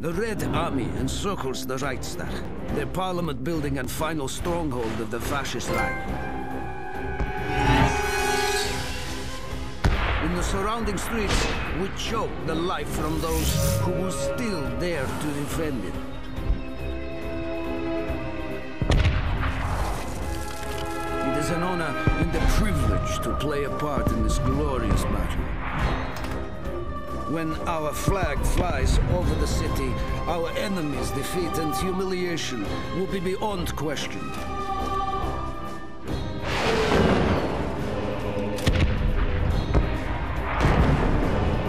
The Red Army encircles the Reichstag, their parliament building and final stronghold of the fascist Reich. In the surrounding streets, we choke the life from those who will still dare to defend it. It is an honor and a privilege to play a part in this glorious battle. When our flag flies over the city, our enemies' defeat and humiliation will be beyond question.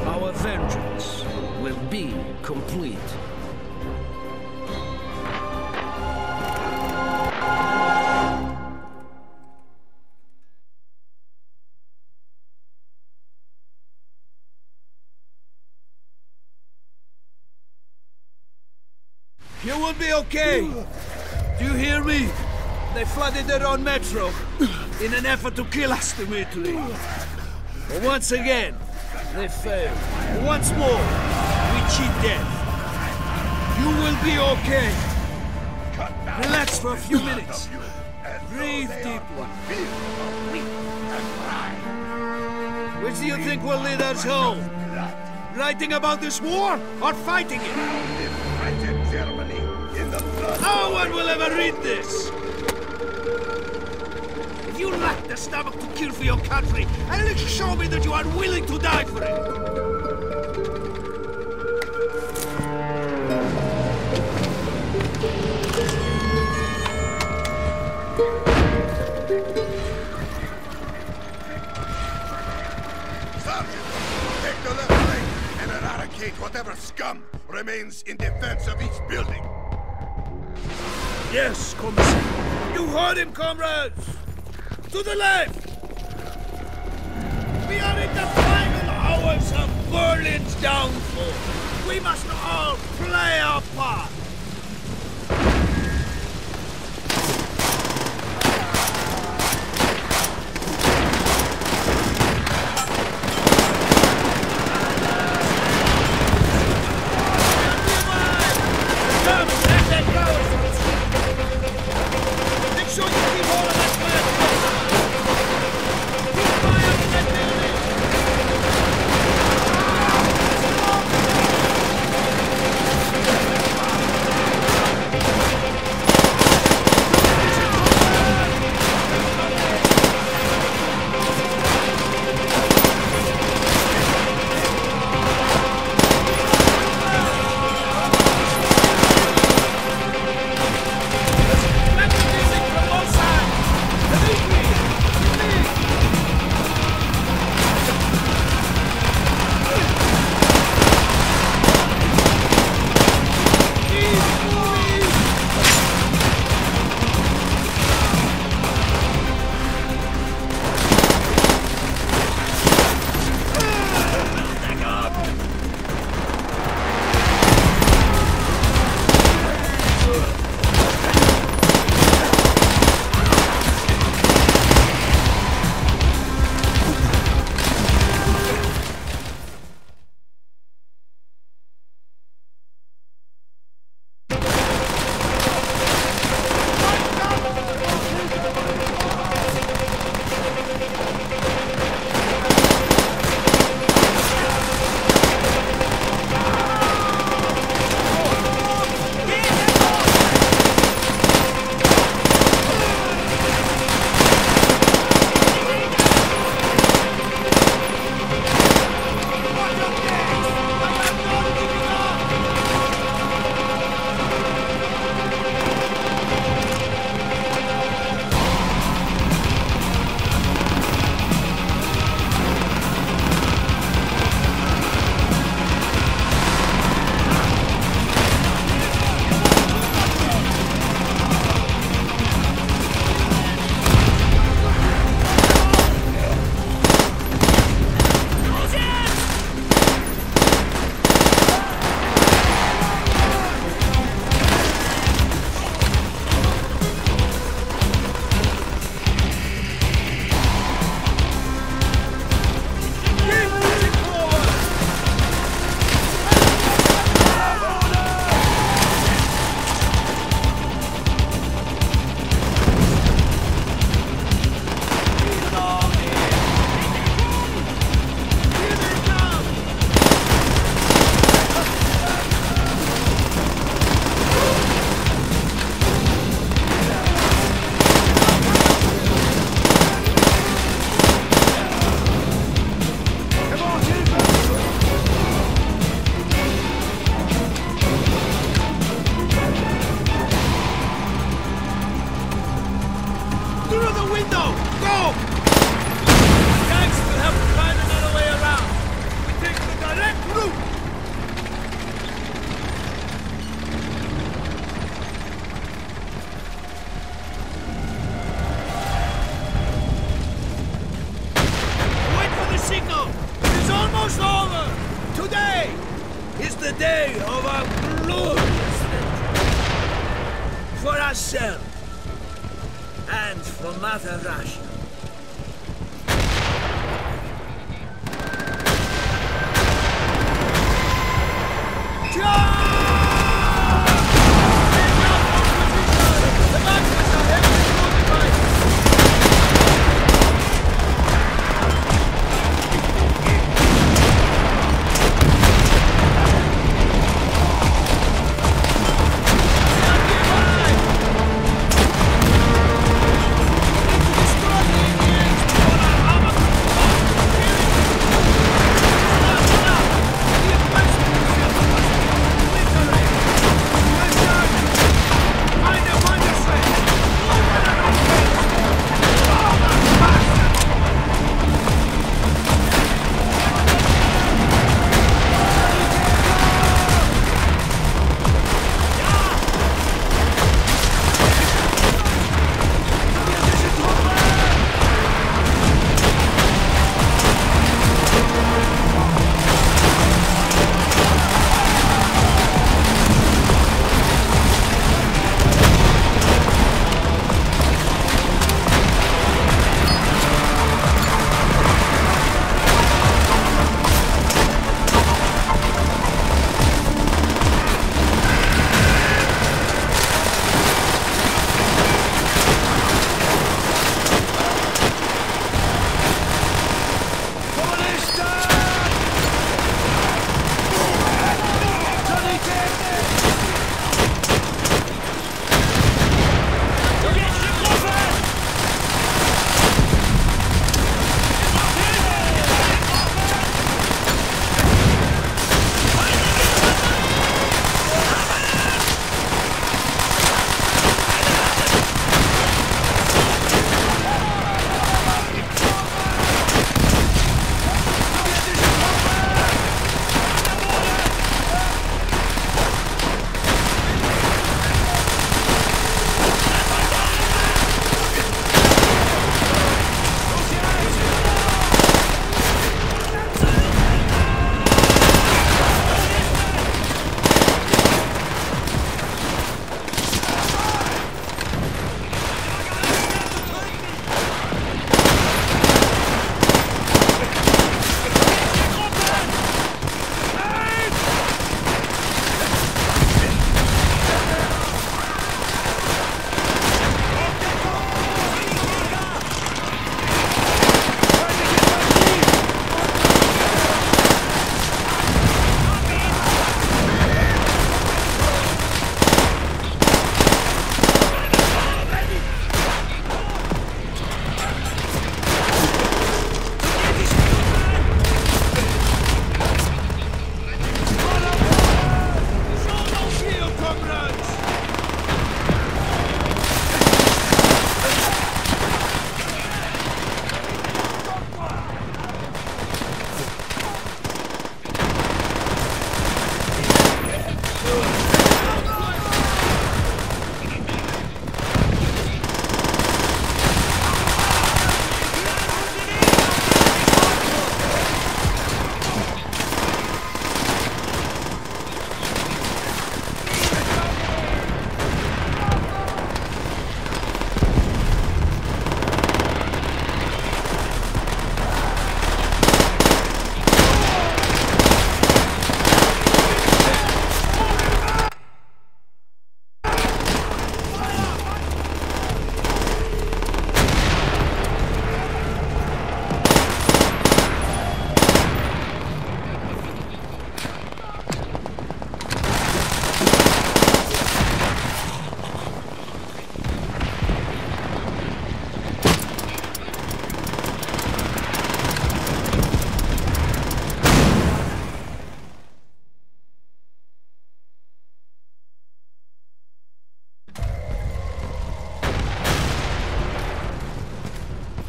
Our vengeance will be complete. You will be okay! Do you hear me? They flooded their own metro in an effort to kill us, Dimitri. But once again, they failed. Once more, we cheat death. You will be okay. Relax for a few minutes. Breathe deeply. Which do you think will lead us home? Writing about this war or fighting it? Germany in the blood. No one will ever read this! If you lack the stomach to kill for your country, at least show me that you are willing to die for it. Sergeant, take the left wing and eradicate whatever scum remains in defense of each building. Yes, Commissar. You heard him, comrades! To the left! We are in the final hours of Berlin's downfall. We must all play our part. myself and for Mother Russia.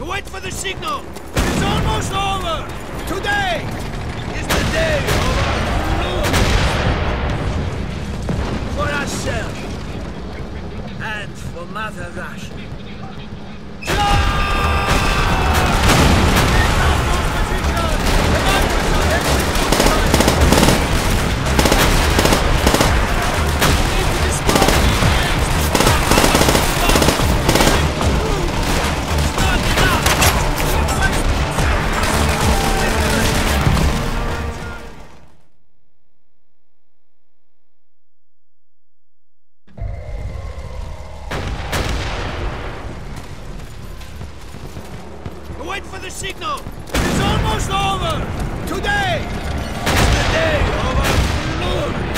Wait for the signal! It's almost over! Today is the day of our glory! For ourselves and for Mother Russia. wait for the signal! It is almost over! Today is the day of our glory!